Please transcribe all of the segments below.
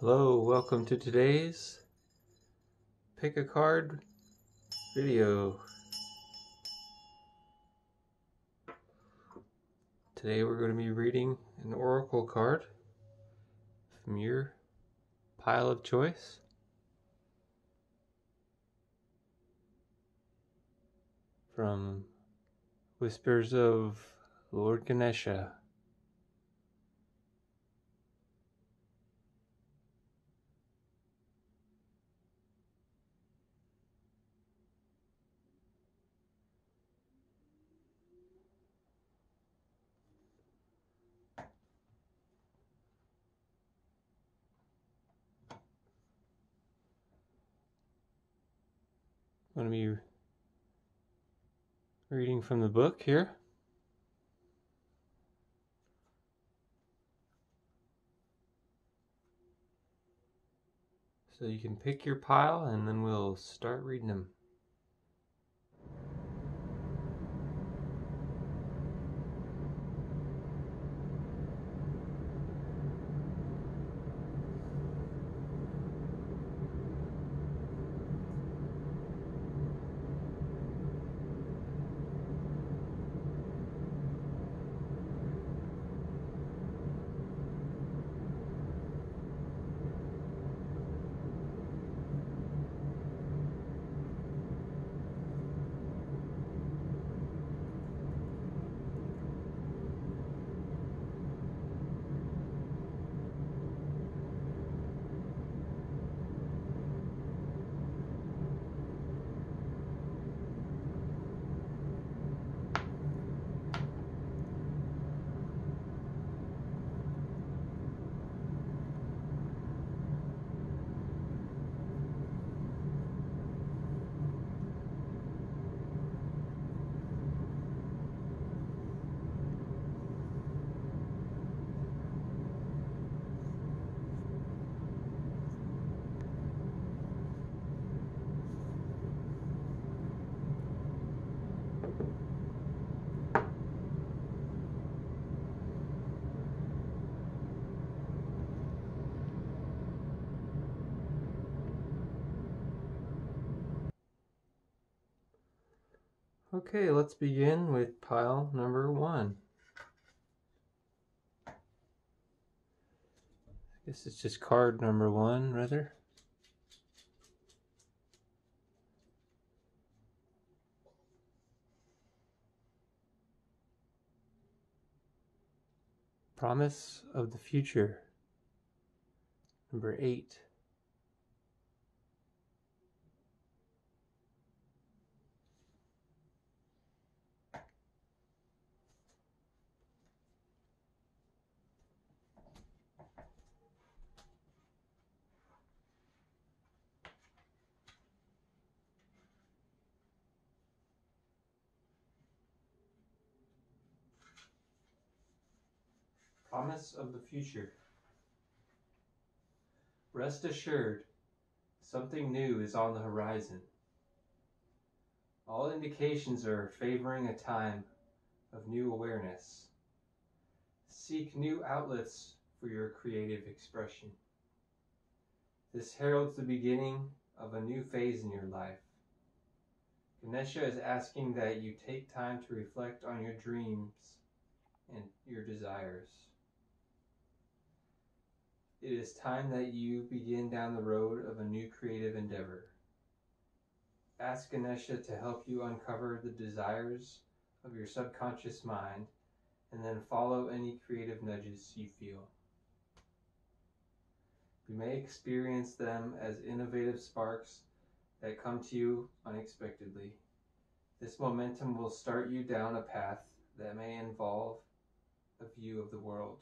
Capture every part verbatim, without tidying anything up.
Hello, welcome to today's pick a card video. Today we're going to be reading an oracle card from your pile of choice. From Whispers of Lord Ganesha. I'm going to be reading from the book here. So you can pick your pile and then we'll start reading them. Okay, let's begin with pile number one. I guess it's just card number one, rather. Promise of the Future, number eight. Promise of the Future. Rest assured, something new is on the horizon. All indications are favoring a time of new awareness. Seek new outlets for your creative expression. This heralds the beginning of a new phase in your life. Ganesha is asking that you take time to reflect on your dreams and your desires. It is time that you begin down the road of a new creative endeavor. Ask Ganesha to help you uncover the desires of your subconscious mind and then follow any creative nudges you feel. You may experience them as innovative sparks that come to you unexpectedly. This momentum will start you down a path that may involve a view of the world.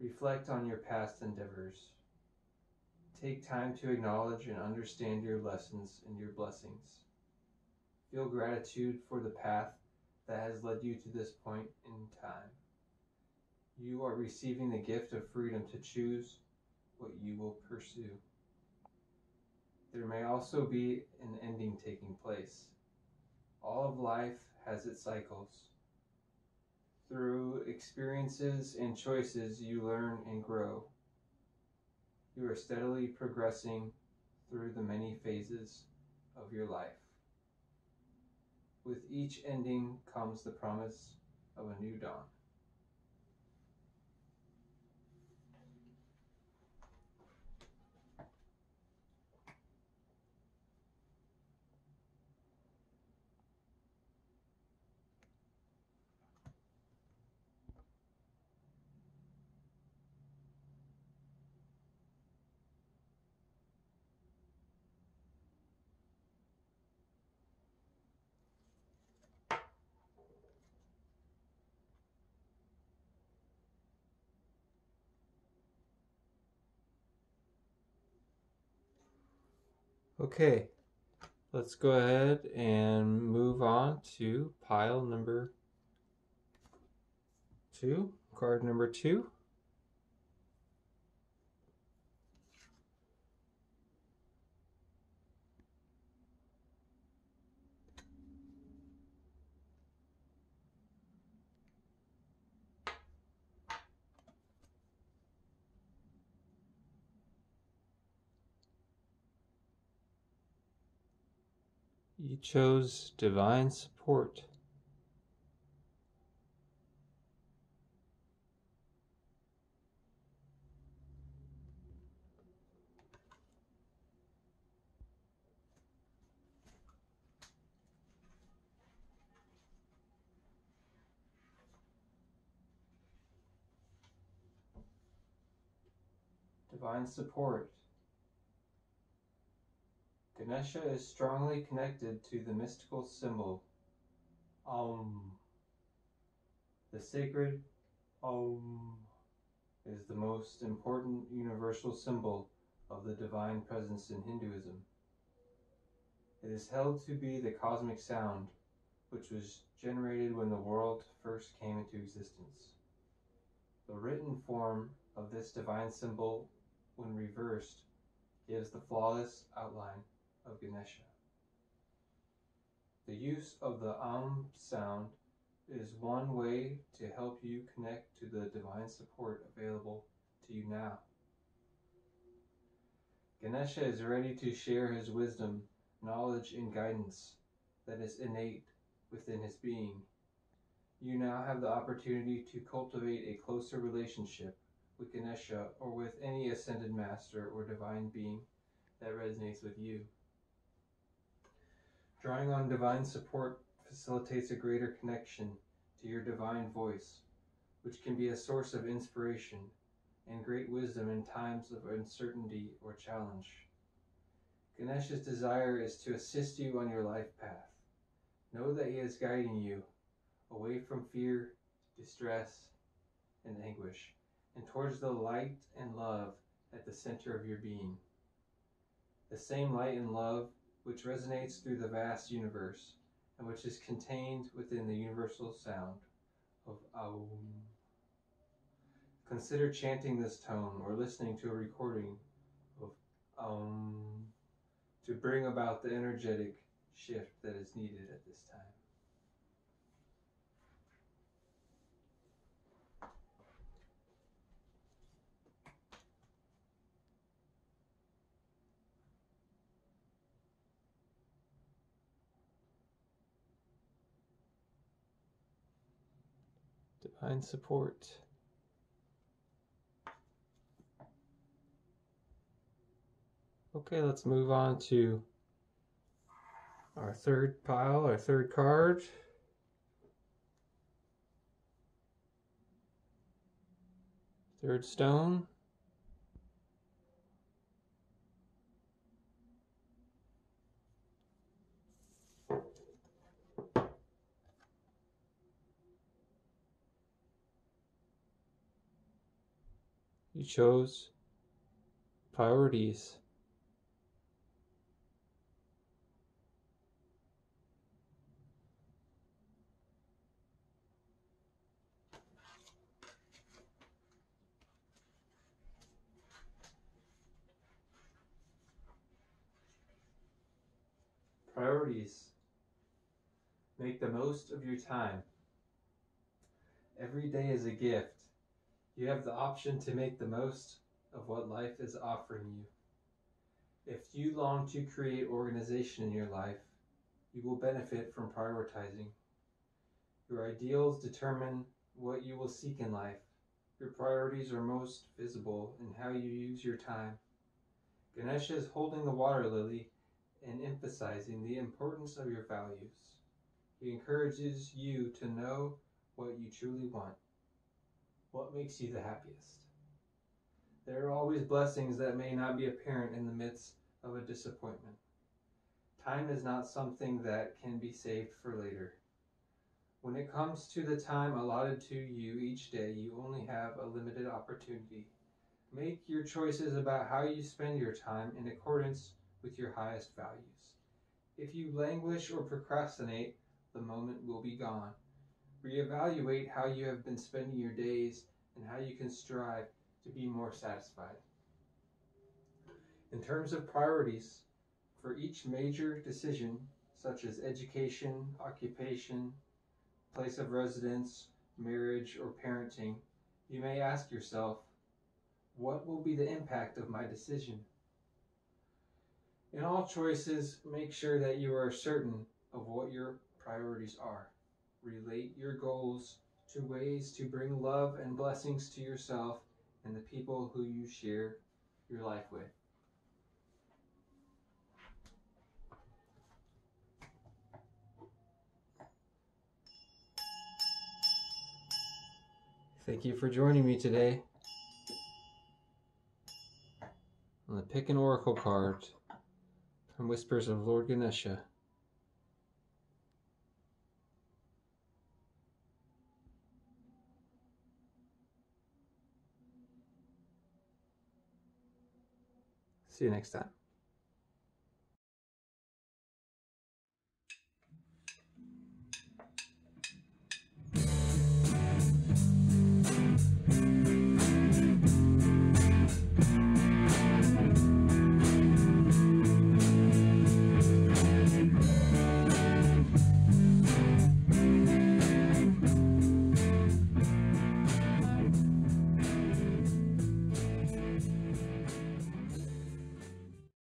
Reflect on your past endeavors. Take time to acknowledge and understand your lessons and your blessings. Feel gratitude for the path that has led you to this point in time. You are receiving the gift of freedom to choose what you will pursue. There may also be an ending taking place. All of life has its cycles. Through experiences and choices, you learn and grow. You are steadily progressing through the many phases of your life. With each ending comes the promise of a new dawn. Okay, let's go ahead and move on to pile number two, card number two. You chose divine support. Divine support. Ganesha is strongly connected to the mystical symbol Om. The sacred Om is the most important universal symbol of the divine presence in Hinduism. It is held to be the cosmic sound which was generated when the world first came into existence. The written form of this divine symbol, when reversed, gives the flawless outline of Ganesha. The use of the Om sound is one way to help you connect to the divine support available to you now. Ganesha is ready to share his wisdom, knowledge, and guidance that is innate within his being. You now have the opportunity to cultivate a closer relationship with Ganesha or with any ascended master or divine being that resonates with you. Drawing on divine support facilitates a greater connection to your divine voice, which can be a source of inspiration and great wisdom in times of uncertainty or challenge. Ganesha's desire is to assist you on your life path. Know that he is guiding you away from fear, distress, and anguish, and towards the light and love at the center of your being. The same light and love which resonates through the vast universe and which is contained within the universal sound of Aum. Consider chanting this tone or listening to a recording of Aum to bring about the energetic shift that is needed at this time. Divine support. Okay, let's move on to our third pile, our third card. Third stone. You chose priorities. Priorities. Make the most of your time. Every day is a gift. You have the option to make the most of what life is offering you. If you long to create organization in your life, you will benefit from prioritizing. Your ideals determine what you will seek in life. Your priorities are most visible in how you use your time. Ganesha is holding the water lily and emphasizing the importance of your values. He encourages you to know what you truly want. What makes you the happiest? There are always blessings that may not be apparent in the midst of a disappointment. Time is not something that can be saved for later. When it comes to the time allotted to you each day, you only have a limited opportunity. Make your choices about how you spend your time in accordance with your highest values. If you languish or procrastinate, the moment will be gone. Reevaluate how you have been spending your days and how you can strive to be more satisfied. In terms of priorities, for each major decision, such as education, occupation, place of residence, marriage, or parenting, you may ask yourself, what will be the impact of my decision? In all choices, make sure that you are certain of what your priorities are. Relate your goals to ways to bring love and blessings to yourself and the people who you share your life with. Thank you for joining me today. I'm going to pick an oracle card from Whispers of Lord Ganesha. See you next time.